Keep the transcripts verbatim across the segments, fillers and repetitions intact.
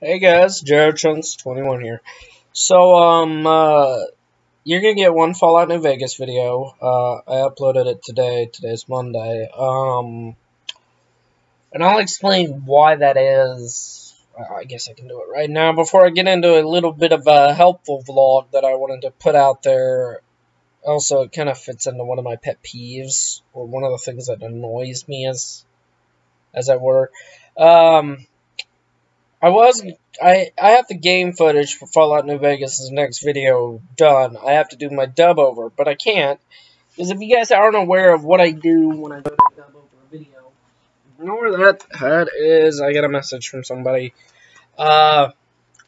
Hey guys, Jrchunks twenty-one here. So, um, uh, you're gonna get one Fallout New Vegas video. Uh, I uploaded it today. Today's Monday. Um, and I'll explain why that is. I guess I can do it right now before I get into a little bit of a helpful vlog that I wanted to put out there. Also, it kind of fits into one of my pet peeves, or one of the things that annoys me as, as it were. Um... I was, I, I have the game footage for Fallout New Vegas' next video done. I have to do my dub over, but I can't. Because if you guys aren't aware of what I do when I do a dub over a video, ignore that. That is, I got a message from somebody. Uh,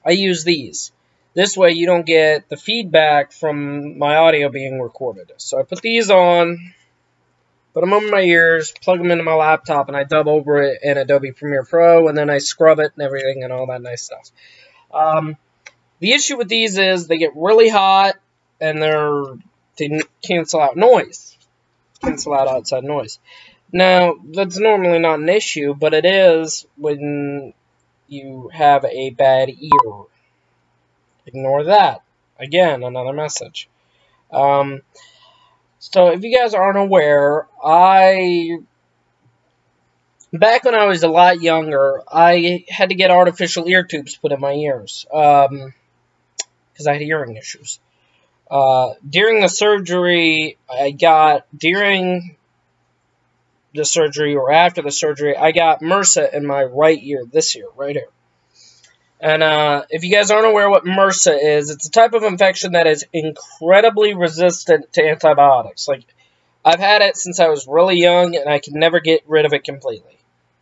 I use these. This way you don't get the feedback from my audio being recorded. So I put these on, put them over my ears, plug them into my laptop, and I dub over it in Adobe Premiere Pro, and then I scrub it and everything and all that nice stuff. Um, the issue with these is they get really hot, and they're, they cancel out noise. Cancel out outside noise. Now, that's normally not an issue, but it is when you have a bad ear. Ignore that. Again, another message. Um... So, if you guys aren't aware, I, back when I was a lot younger, I had to get artificial ear tubes put in my ears, um, because I had hearing issues. Uh, during the surgery, I got, during the surgery or after the surgery, I got MRSA in my right ear, this ear, right here. And uh, if you guys aren't aware what MRSA is, it's a type of infection that is incredibly resistant to antibiotics. Like, I've had it since I was really young, and I can never get rid of it completely.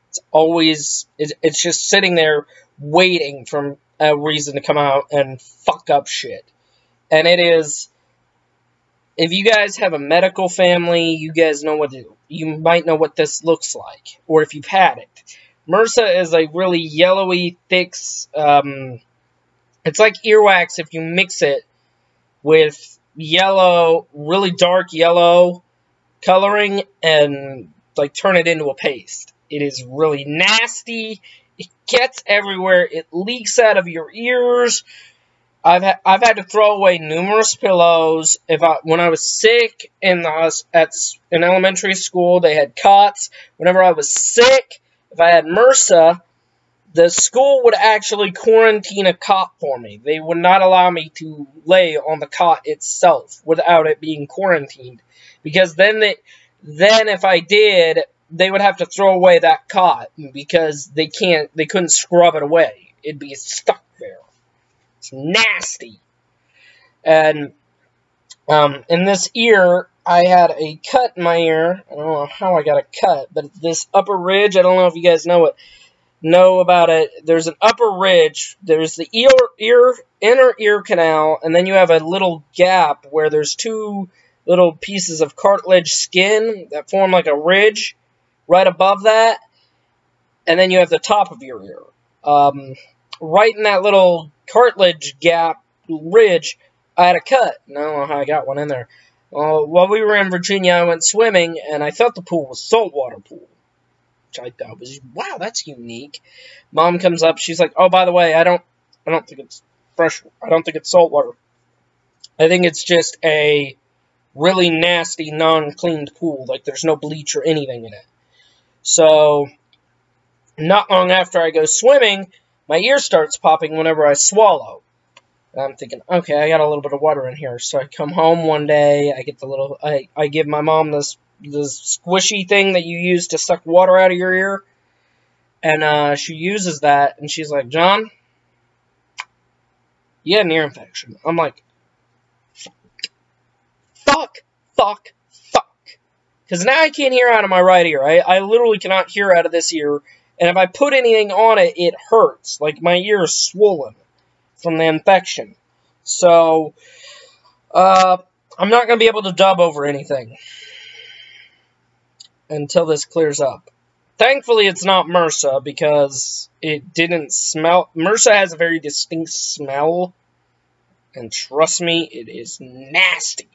It's always, it's just sitting there waiting for a reason to come out and fuck up shit. And it is, if you guys have a medical family, you guys know what, you might know what this looks like, or if you've had it. MRSA is a really yellowy, thick, um, it's like earwax if you mix it with yellow, really dark yellow coloring and, like, turn it into a paste. It is really nasty. It gets everywhere. It leaks out of your ears. I've, ha I've had to throw away numerous pillows. If I, when I was sick in, the, at, in elementary school, they had cots. Whenever I was sick, if I had MRSA, the school would actually quarantine a cot for me. They would not allow me to lay on the cot itself without it being quarantined. Because then, they, then if I did, they would have to throw away that cot because they can't, they couldn't scrub it away. It'd be stuck there. It's nasty. And um, in this ear, I had a cut in my ear. I don't know how I got a cut, but this upper ridge, I don't know if you guys know it, know about it. There's an upper ridge. There's the ear, ear, inner ear canal, and then you have a little gap where there's two little pieces of cartilage skin that form like a ridge right above that, and then you have the top of your ear. Um, right in that little cartilage gap ridge, I had a cut. I don't know how I got one in there. Uh, while we were in Virginia, I went swimming, and I thought the pool was saltwater pool, which I thought was, wow, that's unique. Mom comes up, she's like, oh, by the way, I don't, I don't think it's fresh, I don't think it's saltwater. I think it's just a really nasty, non-cleaned pool, like there's no bleach or anything in it. So, not long after I go swimming, my ear starts popping whenever I swallow. I'm thinking, okay, I got a little bit of water in here. So I come home one day, I get the little, I, I give my mom this, this squishy thing that you use to suck water out of your ear. And uh, she uses that, and she's like, John, you had an ear infection. I'm like, fuck, fuck, fuck. Because now I can't hear out of my right ear. I, I literally cannot hear out of this ear. And if I put anything on it, it hurts. Like, my ear is swollen from the infection. So, uh, I'm not going to be able to dub over anything until this clears up. Thankfully, it's not MRSA, because it didn't smell. MRSA has a very distinct smell, and trust me, it is nasty.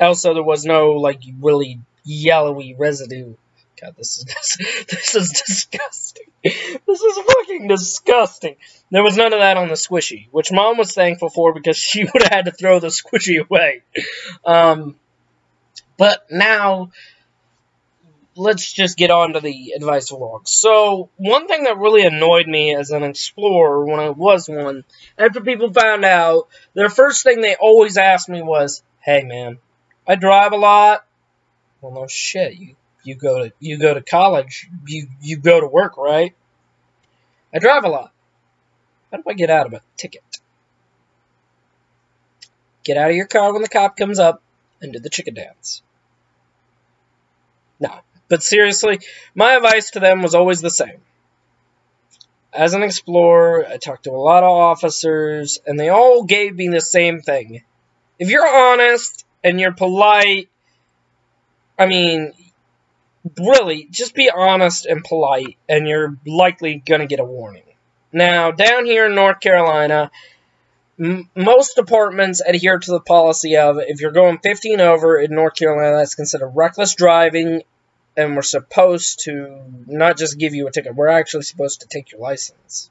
Also, there was no, like, really yellowy residue. god, this is this is disgusting. This is fucking disgusting. There was none of that on the squishy, which Mom was thankful for because she would have had to throw the squishy away. Um, but now, let's just get on to the advice vlog. So, one thing that really annoyed me as an explorer when I was one, after people found out, their first thing they always asked me was, "Hey man, I drive a lot." Well, no shit. You you go to you go to college. You you go to work, right? I drive a lot. How do I get out of a ticket? Get out of your car when the cop comes up and do the chicken dance. No, but seriously, my advice to them was always the same. As an explorer, I talked to a lot of officers, and they all gave me the same thing. If you're honest and you're polite, I mean, really, just be honest and polite, and you're likely going to get a warning. Now, down here in North Carolina, m most departments adhere to the policy of, if you're going fifteen over in North Carolina, that's considered reckless driving, and we're supposed to not just give you a ticket, we're actually supposed to take your license.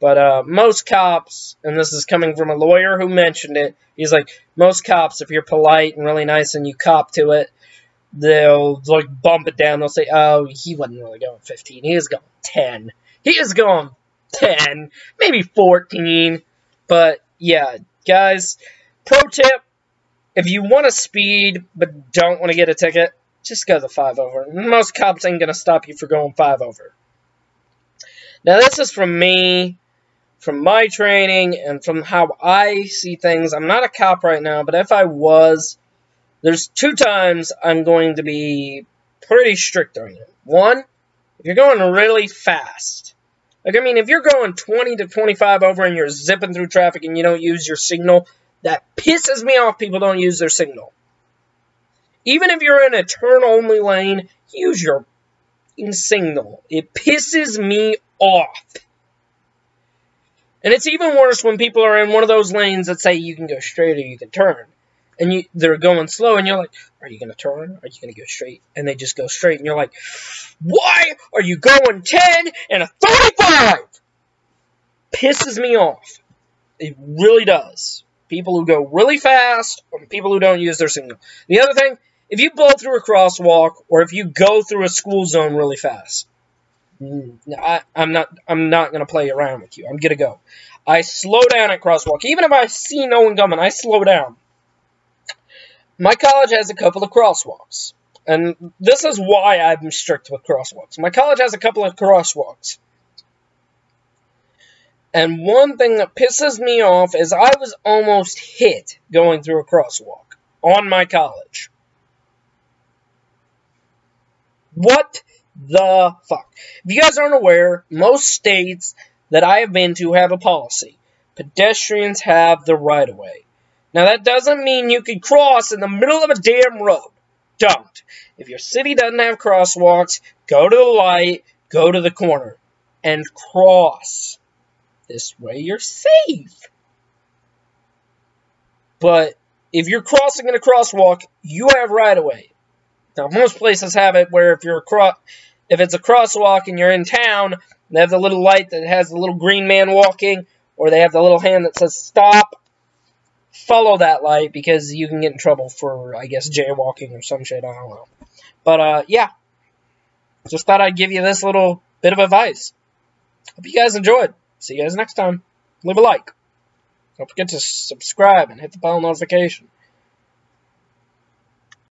But uh, most cops, and this is coming from a lawyer who mentioned it, he's like, most cops, if you're polite and really nice and you cop to it, they'll like bump it down. They'll say, "Oh, he wasn't really going fifteen. He is going ten. He is going ten, maybe fourteen." But yeah, guys, pro tip: if you want to speed but don't want to get a ticket, just go the five over. Most cops ain't gonna stop you for going five over. Now, this is from me, from my training, and from how I see things. I'm not a cop right now, but if I was, there's two times I'm going to be pretty strict on it. One, if you're going really fast. Like, I mean, if you're going twenty to twenty-five over and you're zipping through traffic and you don't use your signal, that pisses me off. People don't use their signal. Even if you're in a turn-only lane, use your signal. It pisses me off. And it's even worse when people are in one of those lanes that say you can go straight or you can turn. And you, they're going slow, and you're like, are you going to turn? Are you going to go straight? And they just go straight, and you're like, why are you going ten and a thirty-five? Pisses me off. It really does. People who go really fast, or people who don't use their signal. The other thing, if you blow through a crosswalk, or if you go through a school zone really fast, I, I'm not, I'm not going to play around with you. I'm going to go. I slow down at crosswalk. Even if I see no one coming, I slow down. My college has a couple of crosswalks, and this is why I'm strict with crosswalks. My college has a couple of crosswalks, and one thing that pisses me off is I was almost hit going through a crosswalk on my college. What the fuck? If you guys aren't aware, most states that I have been to have a policy. Pedestrians have the right-of-way. Now, that doesn't mean you can cross in the middle of a damn road. Don't. If your city doesn't have crosswalks, go to the light, go to the corner, and cross. This way you're safe. But if you're crossing in a crosswalk, you have right-of-way. Now, most places have it where if, you're a if it's a crosswalk and you're in town, they have the little light that has the little green man walking, or they have the little hand that says stop. Follow that light, because you can get in trouble for, I guess, jaywalking or some shit, I don't know. But, uh, yeah. Just thought I'd give you this little bit of advice. Hope you guys enjoyed. See you guys next time. Leave a like. Don't forget to subscribe and hit the bell notification.